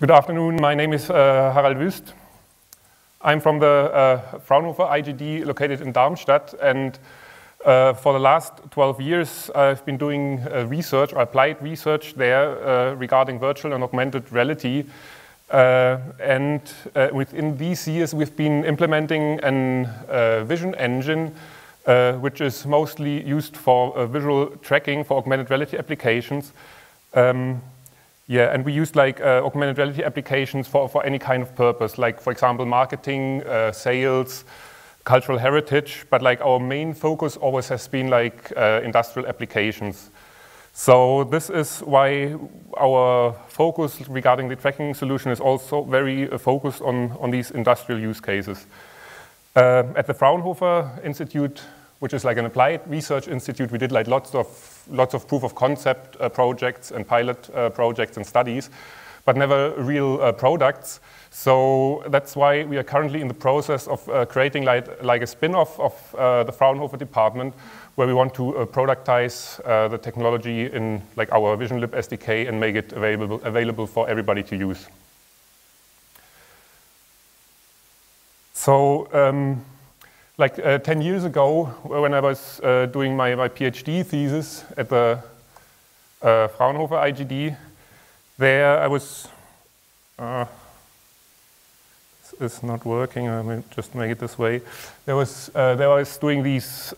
Good afternoon, my name is Harald Wüst. I'm from the Fraunhofer IGD located in Darmstadt, and for the last 12 years I've been doing research, or applied research there regarding virtual and augmented reality. And within these years we've been implementing an vision engine which is mostly used for visual tracking for augmented reality applications. Yeah, and we use like augmented reality applications for any kind of purpose, like for example marketing, sales, cultural heritage, but like our main focus always has been like industrial applications. So this is why our focus regarding the tracking solution is also very focused on these industrial use cases. At the Fraunhofer Institute, which is like an applied research institute, we did like lots of proof of concept projects and pilot projects and studies, but never real products. So that's why we are currently in the process of creating like a spin-off of the Fraunhofer department, where we want to productize the technology in like our VisionLib SDK and make it available for everybody to use. So, like 10 years ago, when I was doing my PhD thesis at the Fraunhofer IGD, there I was, this is not working, I will just make it this way. There was doing these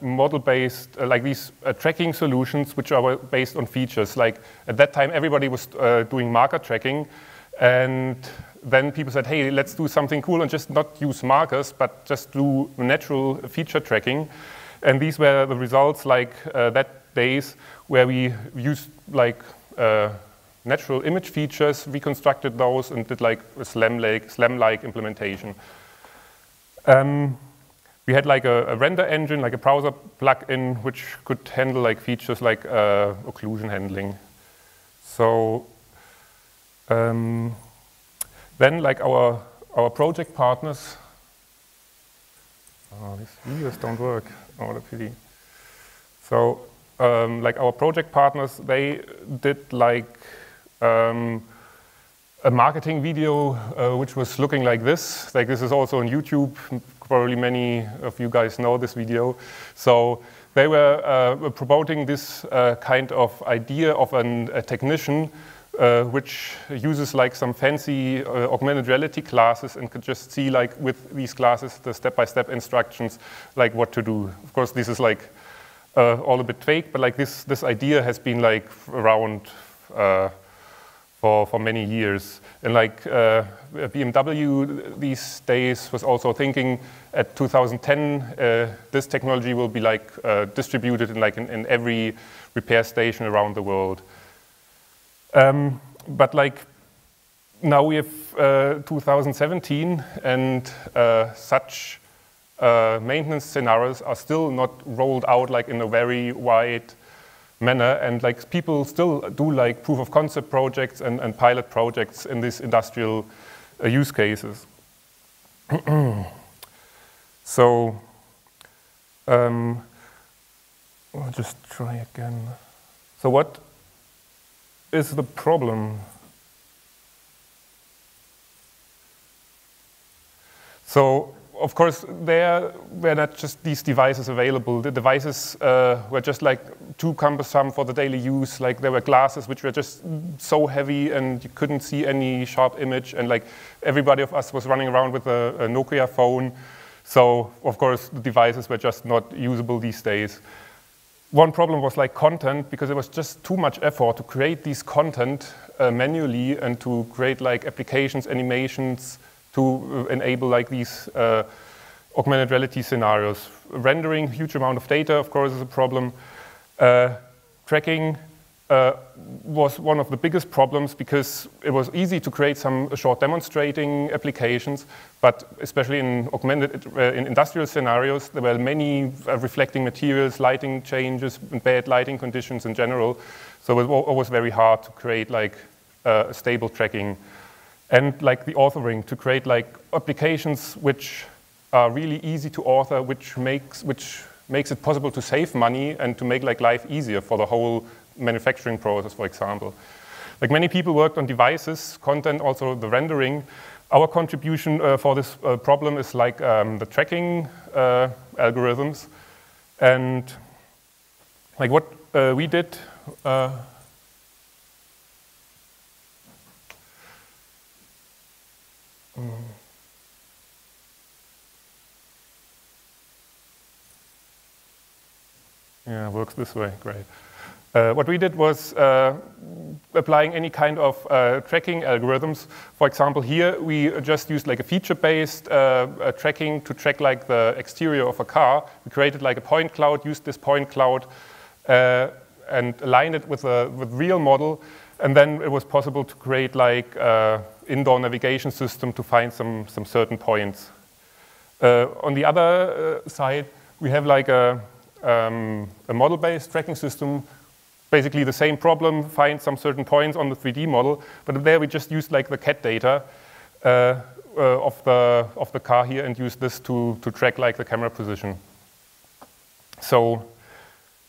model-based, like these tracking solutions which are based on features. Like at that time, everybody was doing marker tracking, and then people said, hey, let's do something cool and just not use markers, but just do natural feature tracking. And these were the results like that days where we used like natural image features, reconstructed those and did like a SLAM-like implementation. We had like a render engine, like a browser plug-in, which could handle like features like occlusion handling. So, then, like our project partners, oh, these wheels don't work. Oh, the pity. So, like our project partners, they did like a marketing video which was looking like this. Like this is also on YouTube. Probably many of you guys know this video. So they were promoting this kind of idea of a technician. Which uses like some fancy augmented reality classes and could just see like with these classes the step-by-step instructions like what to do. Of course this is like all a bit fake, but like this idea has been like around for many years. And like BMW these days was also thinking at 2010 this technology will be like distributed in like in every repair station around the world. But like now we have 2017 and such maintenance scenarios are still not rolled out like in a very wide manner, and like people still do like proof of concept projects and pilot projects in these industrial use cases. So I'll just try again. So what is the problem? So, of course, there were not just these devices available. The devices were just like too cumbersome for the daily use. Like there were glasses which were just so heavy and you couldn't see any sharp image, and like everybody of us was running around with a Nokia phone. So, of course, the devices were just not usable these days. One problem was like content, because it was just too much effort to create these content manually and to create like applications, animations to enable like these augmented reality scenarios. Rendering huge amount of data, of course, is a problem. Tracking was one of the biggest problems because it was easy to create some short demonstrating applications, but especially in augmented in industrial scenarios, there were many reflecting materials, lighting changes, and bad lighting conditions in general. So it was always very hard to create like stable tracking, and like the authoring to create like applications which are really easy to author, which makes it possible to save money and to make like life easier for the whole manufacturing process, for example. Like many people worked on devices, content, also the rendering. Our contribution for this problem is like the tracking algorithms. And like what we did, yeah, works this way, great. What we did was applying any kind of tracking algorithms. For example, here we just used like a feature-based tracking to track like the exterior of a car. We created like a point cloud, used this point cloud, and aligned it with real model. And then it was possible to create like indoor navigation system to find some certain points. On the other side, we have like a model-based tracking system. Basically the same problem, find some certain points on the 3D model, but there we just used like the CAD data of the car here and used this to track like the camera position. So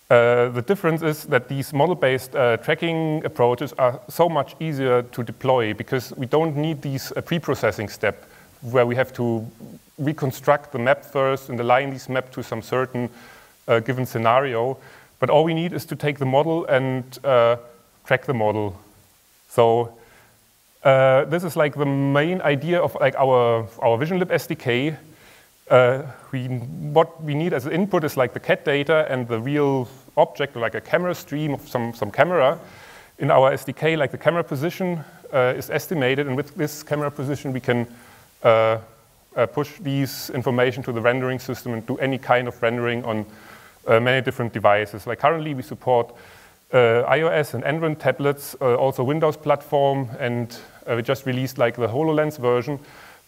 the difference is that these model-based tracking approaches are so much easier to deploy because we don't need these pre-processing step where we have to reconstruct the map first and align this map to some certain given scenario. But all we need is to take the model and track the model. So this is like the main idea of like our VisionLib SDK. What we need as an input is like the CAD data and the real object, like a camera stream of some camera. In our SDK, like the camera position is estimated, and with this camera position we can push these information to the rendering system and do any kind of rendering on many different devices. Like currently we support iOS and Android tablets, also Windows platform, and we just released like the HoloLens version.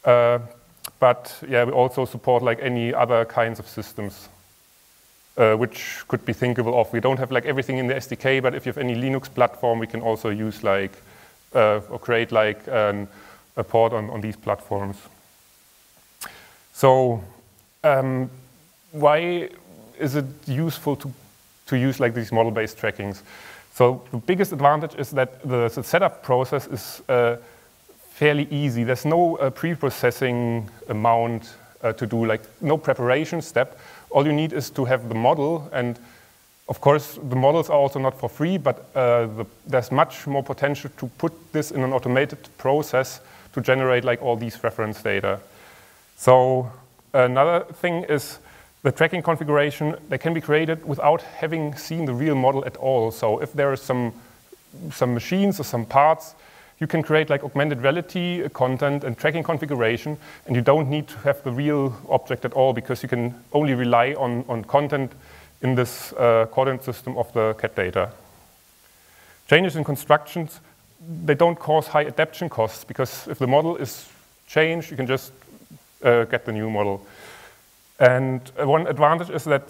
But yeah, we also support like any other kinds of systems which could be thinkable of. We don't have like everything in the SDK, but if you have any Linux platform, we can also use like or create like a port on these platforms. So why is it useful to use like these model-based trackings? So the biggest advantage is that the setup process is fairly easy. There's no pre-processing amount to do, like no preparation step. All you need is to have the model, and of course the models are also not for free, but there's much more potential to put this in an automated process to generate like all these reference data. So another thing is the tracking configuration, they can be created without having seen the real model at all. So if there are some machines or some parts, you can create like augmented reality content and tracking configuration, and you don't need to have the real object at all because you can only rely on content in this coordinate system of the CAD data. Changes in constructions, they don't cause high adaptation costs because if the model is changed, you can just get the new model. And one advantage is that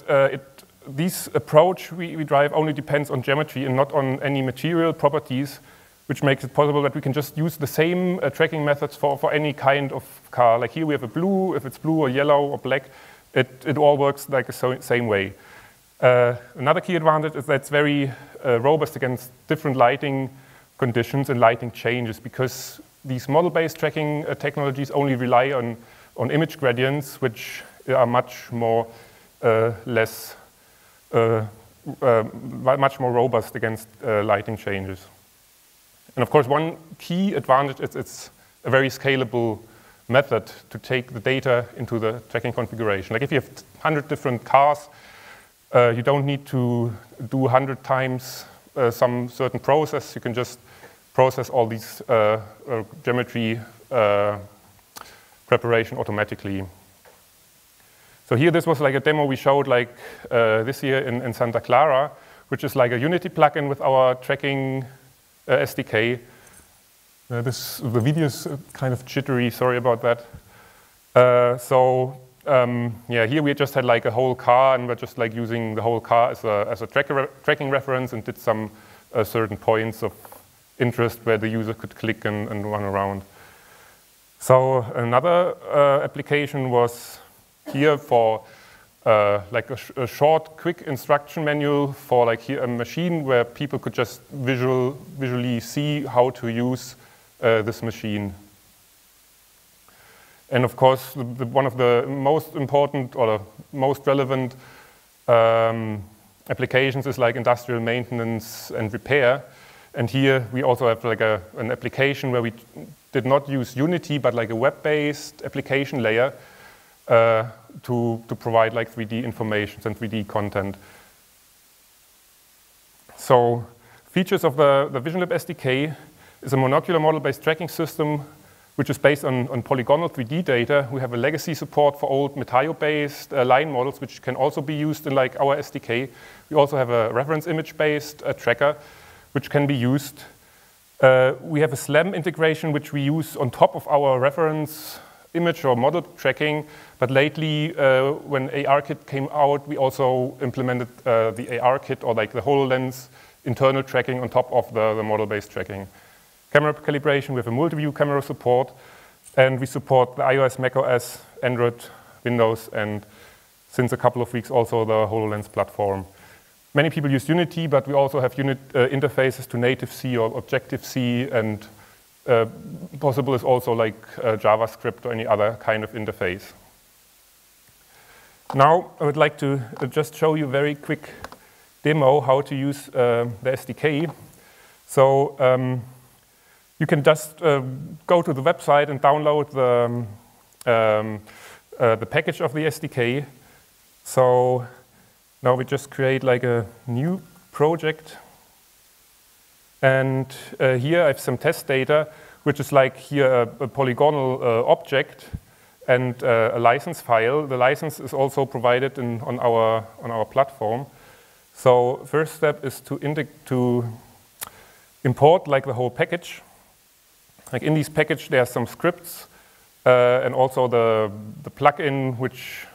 this approach we drive only depends on geometry and not on any material properties, which makes it possible that we can just use the same tracking methods for any kind of car. Like here we have a blue, if it's blue or yellow or black, it all works like the same way. Another key advantage is that it's very robust against different lighting conditions and lighting changes because these model-based tracking technologies only rely on image gradients, which are much more much more robust against lighting changes. And of course, one key advantage is it's a very scalable method to take the data into the tracking configuration. Like if you have 100 different cars, you don't need to do 100 times some certain process. You can just process all these geometry preparation automatically. So here, this was like a demo we showed like this year in Santa Clara, which is like a Unity plugin with our tracking SDK. The video is kind of jittery, sorry about that. Yeah, here we just had like a whole car, and we're just like using the whole car as a tracking reference and did some certain points of interest where the user could click and run around. So another application was here for like a short, quick instruction manual for like here a machine where people could just visually see how to use this machine. And of course, one of the most important or the most relevant applications is like industrial maintenance and repair. And here we also have like an application where we did not use Unity, but like a web-based application layer to provide like 3D information and 3D content. So features of the VisionLib SDK is a monocular model-based tracking system which is based on polygonal 3D data. We have a legacy support for old Metaio-based line models, which can also be used in like our SDK. We also have a reference image-based tracker, which can be used. We have a SLAM integration, which we use on top of our reference image or model tracking. But lately, when ARKit came out, we also implemented the ARKit or like the HoloLens internal tracking on top of the model-based tracking. Camera calibration, we have a multi-view camera support, and we support the iOS, macOS, Android, Windows, and since a couple of weeks also the HoloLens platform. Many people use Unity, but we also have unit interfaces to native C or Objective C, and possible is also like JavaScript or any other kind of interface. Now I would like to just show you a very quick demo how to use the SDK. So you can just go to the website and download the package of the SDK. So now we just create like a new project. And here I have some test data, which is like here a polygonal object and a license file. The license is also provided on our platform. So first step is to import like the whole package. Like in this package, there are some scripts and also the plugin which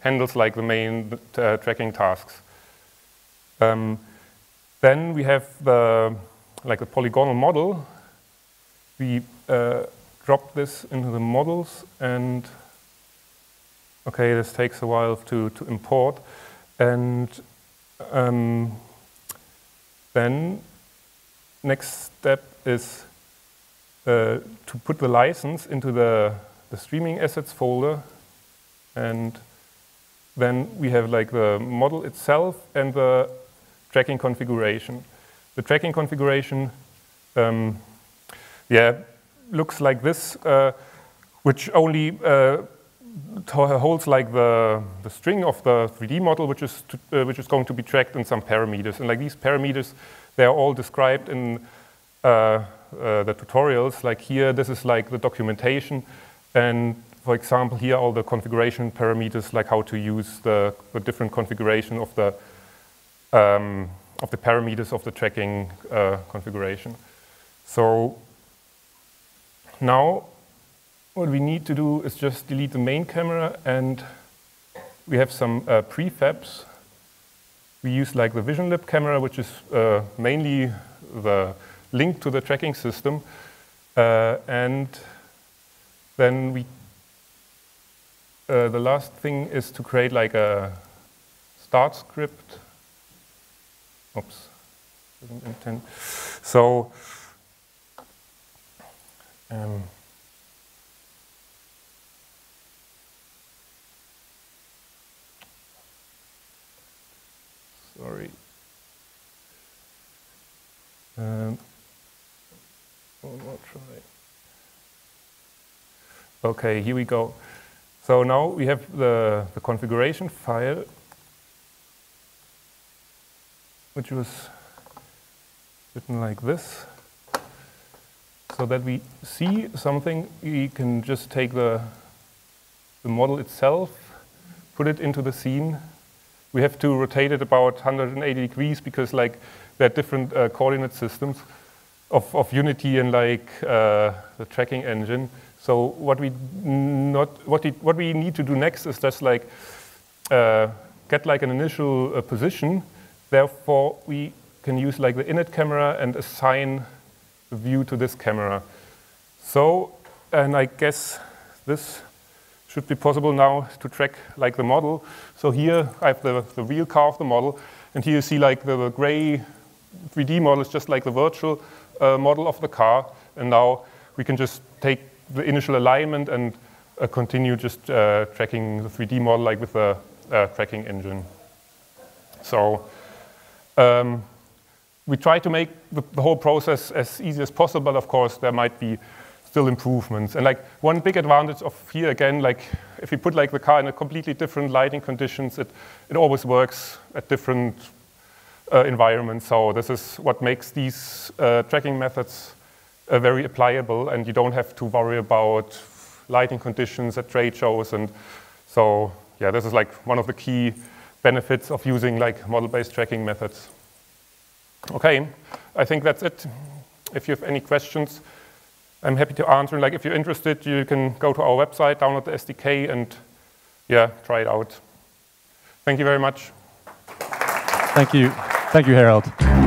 handles like the main tracking tasks. Then we have the polygonal model. We drop this into the models, and okay, this takes a while to import, and then next step is to put the license into the streaming assets folder, and then we have like the model itself and the tracking configuration. The tracking configuration, looks like this, which only holds like the string of the 3D model, which is going to be tracked in some parameters. And like these parameters, they are all described in the tutorials. Like here, this is like the documentation, and for example, here all the configuration parameters, like how to use the different configuration of the parameters of the tracking configuration. So now what we need to do is just delete the main camera, and we have some prefabs. We use like the VisionLib camera, which is mainly the link to the tracking system, and then we the last thing is to create like a start script. Oops, didn't intend. So sorry. We'll try. Okay, here we go. So now we have the configuration file, which was written like this. So that we see something, we can just take the model itself, put it into the scene. We have to rotate it about 180 degrees because like there are different coordinate systems of Unity and like the tracking engine. So what we need to do next is just like get like an initial position. Therefore, we can use like the init camera and assign the view to this camera. So, and I guess this should be possible now to track like the model. So here I have the real car of the model, and here you see like the gray 3D model is just like the virtual model of the car, and now we can just take the initial alignment and continue just tracking the 3D model like with the tracking engine. So we try to make the whole process as easy as possible, but of course there might be still improvements. And like one big advantage of here again, like if you put like the car in a completely different lighting conditions, it always works at different environments. So this is what makes these tracking methods very applicable, and you don't have to worry about lighting conditions at trade shows. And so yeah, this is like one of the key benefits of using like model-based tracking methods. Okay, I think that's it. If you have any questions, I'm happy to answer. Like, if you're interested, you can go to our website, download the SDK, and yeah, try it out. Thank you very much. Thank you. Thank you, Harald.